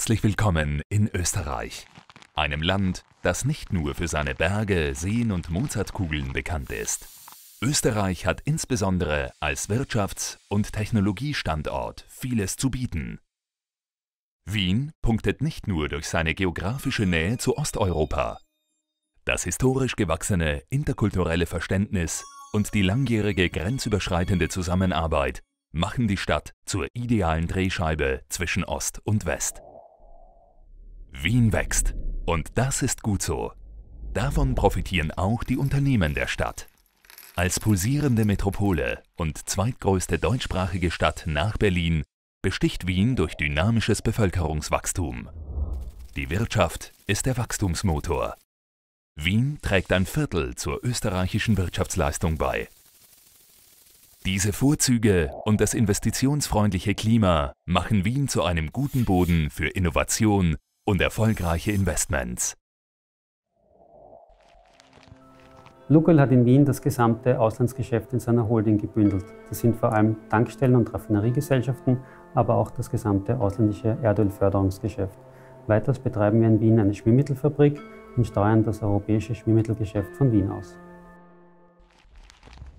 herzlich willkommen in Österreich, einem Land, das nicht nur für seine Berge, Seen und Mozartkugeln bekannt ist. Österreich hat insbesondere als Wirtschafts- und Technologiestandort vieles zu bieten. Wien punktet nicht nur durch seine geografische Nähe zu Osteuropa. Das historisch gewachsene interkulturelle Verständnis und die langjährige grenzüberschreitende Zusammenarbeit machen die Stadt zur idealen Drehscheibe zwischen Ost und West. Wien wächst, und das ist gut so. Davon profitieren auch die Unternehmen der Stadt. Als pulsierende Metropole und zweitgrößte deutschsprachige Stadt nach Berlin besticht Wien durch dynamisches Bevölkerungswachstum. Die Wirtschaft ist der Wachstumsmotor. Wien trägt ein Viertel zur österreichischen Wirtschaftsleistung bei. Diese Vorzüge und das investitionsfreundliche Klima machen Wien zu einem guten Boden für Innovation und erfolgreiche Investments. Lukoil hat in Wien das gesamte Auslandsgeschäft in seiner Holding gebündelt. Das sind vor allem Tankstellen und Raffineriegesellschaften, aber auch das gesamte ausländische Erdölförderungsgeschäft. Weiters betreiben wir in Wien eine Schmiermittelfabrik und steuern das europäische Schmiermittelgeschäft von Wien aus.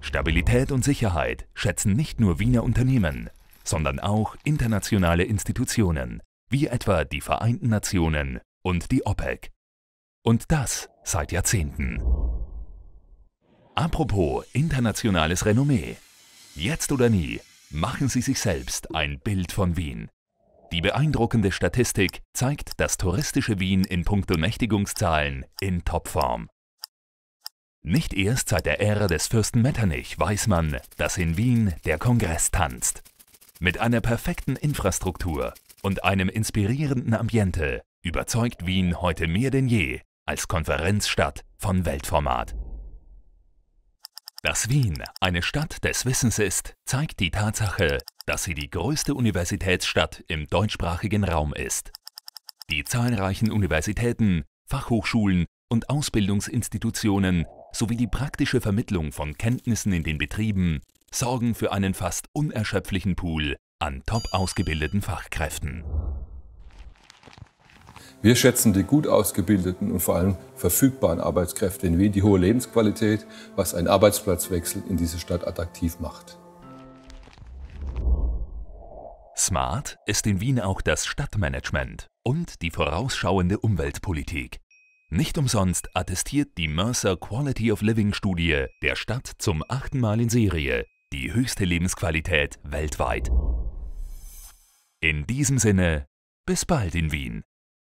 Stabilität und Sicherheit schätzen nicht nur Wiener Unternehmen, sondern auch internationale Institutionen, wie etwa die Vereinten Nationen und die OPEC. Und das seit Jahrzehnten. Apropos internationales Renommee. Jetzt oder nie, machen Sie sich selbst ein Bild von Wien. Die beeindruckende Statistik zeigt das touristische Wien in puncto Nächtigungszahlen in Topform. Nicht erst seit der Ära des Fürsten Metternich weiß man, dass in Wien der Kongress tanzt. Mit einer perfekten Infrastruktur und einem inspirierenden Ambiente überzeugt Wien heute mehr denn je als Konferenzstadt von Weltformat. Dass Wien eine Stadt des Wissens ist, zeigt die Tatsache, dass sie die größte Universitätsstadt im deutschsprachigen Raum ist. Die zahlreichen Universitäten, Fachhochschulen und Ausbildungsinstitutionen sowie die praktische Vermittlung von Kenntnissen in den Betrieben sorgen für einen fast unerschöpflichen Pool an top ausgebildeten Fachkräften. Wir schätzen die gut ausgebildeten und vor allem verfügbaren Arbeitskräfte in Wien, die hohe Lebensqualität, was einen Arbeitsplatzwechsel in diese Stadt attraktiv macht. Smart ist in Wien auch das Stadtmanagement und die vorausschauende Umweltpolitik. Nicht umsonst attestiert die Mercer Quality of Living Studie der Stadt zum 8. Mal in Serie die höchste Lebensqualität weltweit. In diesem Sinne, bis bald in Wien.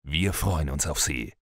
Wir freuen uns auf Sie.